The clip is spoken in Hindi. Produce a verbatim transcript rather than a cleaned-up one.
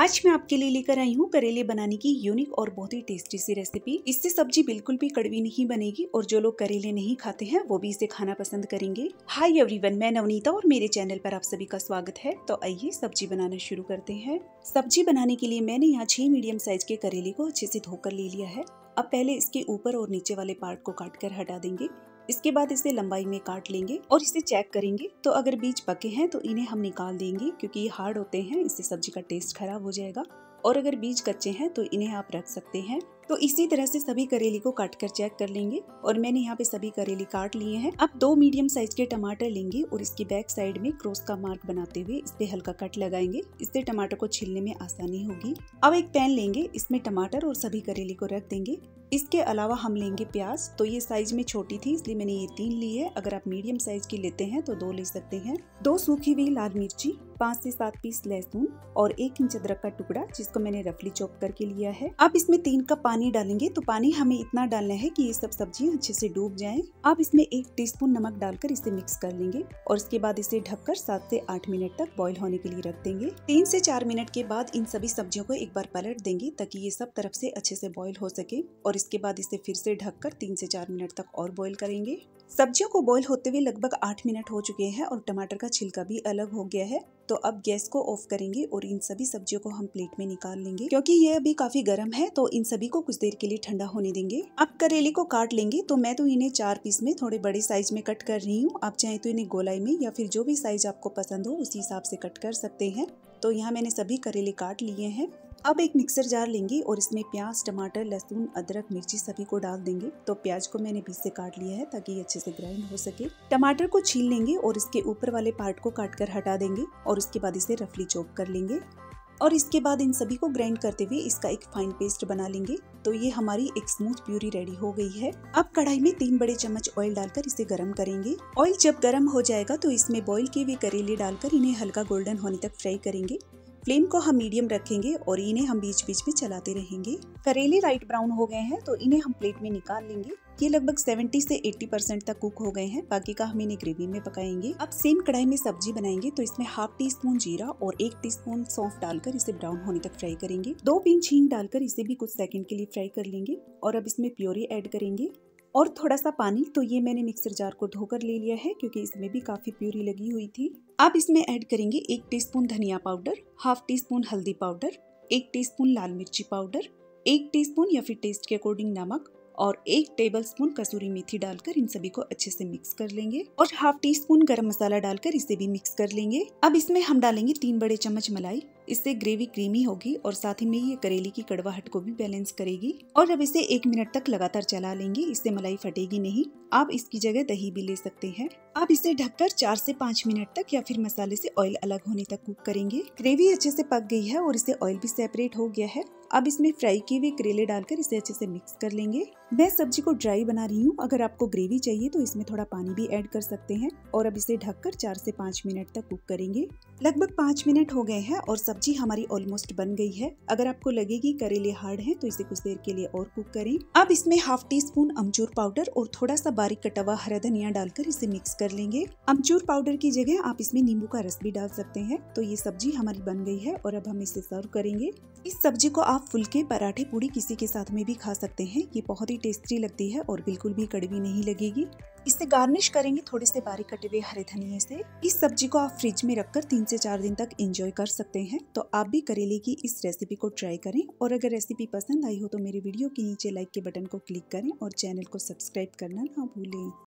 आज मैं आपके लिए लेकर आई हूँ करेले बनाने की यूनिक और बहुत ही टेस्टी सी रेसिपी। इससे सब्जी बिल्कुल भी कड़वी नहीं बनेगी और जो लोग करेले नहीं खाते हैं वो भी इसे खाना पसंद करेंगे। हाय एवरीवन, मैं नवनीता और मेरे चैनल पर आप सभी का स्वागत है। तो आइए सब्जी बनाना शुरू करते हैं। सब्जी बनाने के लिए मैंने यहाँ छह मीडियम साइज के करेले को अच्छे से धोकर ले लिया है। अब पहले इसके ऊपर और नीचे वाले पार्ट को काट कर हटा देंगे। इसके बाद इसे लंबाई में काट लेंगे और इसे चेक करेंगे, तो अगर बीज पके हैं तो इन्हें हम निकाल देंगे क्योंकि ये हार्ड होते हैं, इससे सब्जी का टेस्ट खराब हो जाएगा। और अगर बीज कच्चे हैं तो इन्हें आप रख सकते हैं। तो इसी तरह से सभी करेले को काट कर चेक कर लेंगे और मैंने यहाँ पे सभी करेले काट लिए हैं। अब दो मीडियम साइज के टमाटर लेंगे और इसकी बैक साइड में क्रॉस का मार्क बनाते हुए इस पे हल्का कट लगाएंगे, इससे टमाटर को छीलने में आसानी होगी। अब एक पैन लेंगे, इसमें टमाटर और सभी करेले को रख देंगे। इसके अलावा हम लेंगे प्याज, तो ये साइज में छोटी थी इसलिए मैंने ये तीन ली है। अगर आप मीडियम साइज की लेते हैं तो दो ले सकते हैं। दो सूखी हुई लाल मिर्ची, पाँच से सात पीस लहसुन और एक इंच अदरक का टुकड़ा जिसको मैंने रफली चॉप करके लिया है। अब इसमें तीन कप पानी डालेंगे, तो पानी हमें इतना डालना है कि ये सब सब्जियां अच्छे से डूब जाएं। अब इसमें एक टीस्पून नमक डालकर इसे मिक्स कर लेंगे और इसके बाद इसे ढककर सात से आठ मिनट तक बॉईल होने के लिए रख देंगे। तीन से चार मिनट के बाद इन सभी सब्जियों को एक बार पलट देंगे ताकि ये सब तरफ से अच्छे से बॉईल हो सके और इसके बाद इसे फिर से ढककर तीन से चार मिनट तक और बॉईल करेंगे। सब्जियों को बॉईल होते हुए लगभग आठ मिनट हो चुके हैं और टमाटर का छिलका भी अलग हो गया है। तो अब गैस को ऑफ करेंगे और इन सभी सब्जियों को हम प्लेट में निकाल लेंगे क्योंकि ये अभी काफी गर्म है, तो इन सभी को कुछ देर के लिए ठंडा होने देंगे। अब करेले को काट लेंगे, तो मैं तो इन्हें चार पीस में थोड़े बड़े साइज में कट कर रही हूँ। आप चाहे तो इन्हें गोलाई में या फिर जो भी साइज आपको पसंद हो उसी हिसाब से कट कर सकते हैं। तो यहाँ मैंने सभी करेले काट लिए हैं। अब एक मिक्सर जार लेंगे और इसमें प्याज, टमाटर, लहसुन, अदरक, मिर्ची सभी को डाल देंगे। तो प्याज को मैंने बीच से काट लिया है ताकि अच्छे से ग्राइंड हो सके। टमाटर को छील लेंगे और इसके ऊपर वाले पार्ट को काट कर हटा देंगे और इसके बाद इसे रफली चॉप कर लेंगे और इसके बाद इन सभी को ग्राइंड करते हुए इसका एक फाइन पेस्ट बना लेंगे। तो ये हमारी एक स्मूथ प्यूरी रेडी हो गई है। अब कढ़ाई में तीन बड़े चम्मच ऑयल डालकर इसे गरम करेंगे। ऑयल जब गरम हो जाएगा तो इसमें बॉईल किए हुए करेले डालकर इन्हें हल्का गोल्डन होने तक फ्राई करेंगे। फ्लेम को हम मीडियम रखेंगे और इन्हें हम बीच बीच में चलाते रहेंगे। करेले लाइट ब्राउन हो गए हैं तो इन्हें हम प्लेट में निकाल लेंगे। ये लगभग सत्तर से अस्सी परसेंट तक कुक हो गए हैं, बाकी का हम इन्हें ग्रेवी में पकाएंगे। अब सेम कढ़ाई में सब्जी बनाएंगे, तो इसमें हाफ टी स्पून जीरा और एक टीस्पून सौंफ डालकर इसे ब्राउन होने तक फ्राई करेंगे। दो पिंच हींग डालकर इसे भी कुछ सेकंड के लिए फ्राई कर लेंगे और अब इसमें प्योरी ऐड करेंगे और थोड़ा सा पानी। तो ये मैंने मिक्सर जार को धोकर ले लिया है क्योंकि इसमें भी काफी प्यूरी लगी हुई थी। अब इसमें ऐड करेंगे एक टीस्पून धनिया पाउडर, हाफ टी स्पून हल्दी पाउडर, एक टीस्पून लाल मिर्ची पाउडर, एक टीस्पून या फिर टेस्ट के अकॉर्डिंग नमक और एक टेबलस्पून कसूरी मेथी डालकर इन सभी को अच्छे से मिक्स कर लेंगे और हाफ टी स्पून गरम मसाला डालकर इसे भी मिक्स कर लेंगे। अब इसमें हम डालेंगे तीन बड़े चम्मच मलाई, इससे ग्रेवी क्रीमी होगी और साथ ही में ये करेले की कड़वाहट को भी बैलेंस करेगी। और अब इसे एक मिनट तक लगातार चला लेंगे, इससे मलाई फटेगी नहीं। आप इसकी जगह दही भी ले सकते हैं। अब इसे ढककर चार से पाँच मिनट तक या फिर मसाले से ऑयल अलग होने तक कुक करेंगे। ग्रेवी अच्छे से पक गई है और इससे ऑयल भी सेपरेट हो गया है। अब इसमें फ्राई किए हुए करेले डालकर इसे अच्छे से मिक्स कर लेंगे। मैं सब्जी को ड्राई बना रही हूँ, अगर आपको ग्रेवी चाहिए तो इसमें थोड़ा पानी भी ऐड कर सकते हैं। और अब इसे ढककर चार से पाँच मिनट तक कुक करेंगे। लगभग पाँच मिनट हो गए हैं और सब्जी हमारी ऑलमोस्ट बन गई है। अगर आपको लगेगी करेले हार्ड हैं तो इसे कुछ देर के लिए और कुक करें। अब इसमें हाफ टी स्पून अमचूर पाउडर और थोड़ा सा बारीक कटा हुआ हरा धनिया डालकर इसे मिक्स कर लेंगे। अमचूर पाउडर की जगह आप इसमें नींबू का रस भी डाल सकते हैं। तो ये सब्जी हमारी बन गई है और अब हम इसे सर्व करेंगे। इस सब्जी को आप फुलके, पराठे, पूरी किसी के साथ में भी खा सकते हैं। ये बहुत ही टेस्टी लगती है और बिल्कुल भी कड़वी नहीं लगेगी। इसे गार्निश करेंगे थोड़े से बारीक कटे हुए हरे धनिये से। इस सब्जी को आप फ्रिज में रखकर तीन से चार दिन तक एंजॉय कर सकते हैं। तो आप भी करेले की इस रेसिपी को ट्राई करें और अगर रेसिपी पसंद आई हो तो मेरे वीडियो के नीचे लाइक के बटन को क्लिक करें और चैनल को सब्सक्राइब करना ना भूलें।